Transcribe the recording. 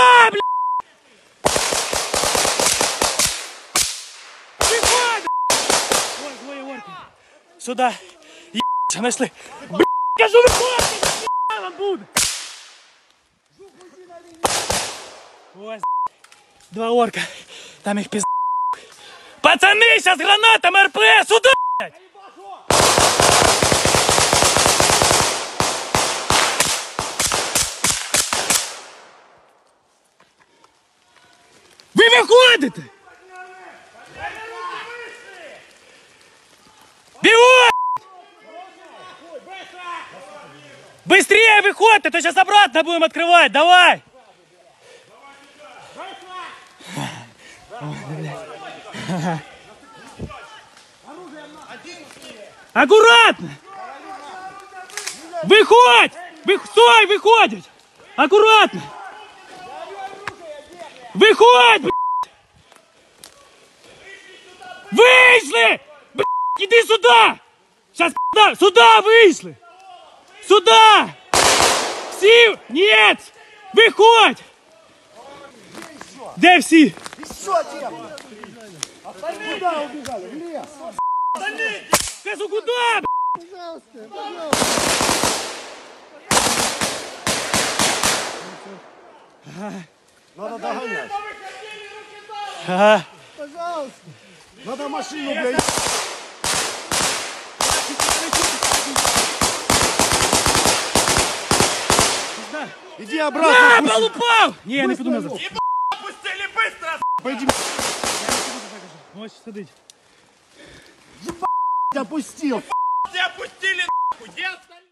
Куда, блядь? Сюда, ебать, нашли. Блядь, скажу, выходите, я вам буду. Ой, два орка, там их пизда. Пацаны, сейчас гранатом РП, сюда, блядь. Вы выходите! Быстрее выходи, а то сейчас обратно будем открывать, давай! Аккуратно! Выходь! Стой, выходит! Аккуратно! Выходь, блядь! Вышли! Блядь, иди сюда! Сейчас, блядь, сюда вышли! Сюда! Все! Нет! Выходь! Где все? Еще куда убежали? В лес! Скажу, куда? Пожалуйста, пожалуйста! Надо догонять! Ага. Пожалуйста! Надо машину, блядь! Иди обратно! На пол упал! Не, я не пойду назад. Ебать, опустили быстро! Пойди. Можешь садить. Ебать, опустил! Ебать, опустили нахуй! Где остальные?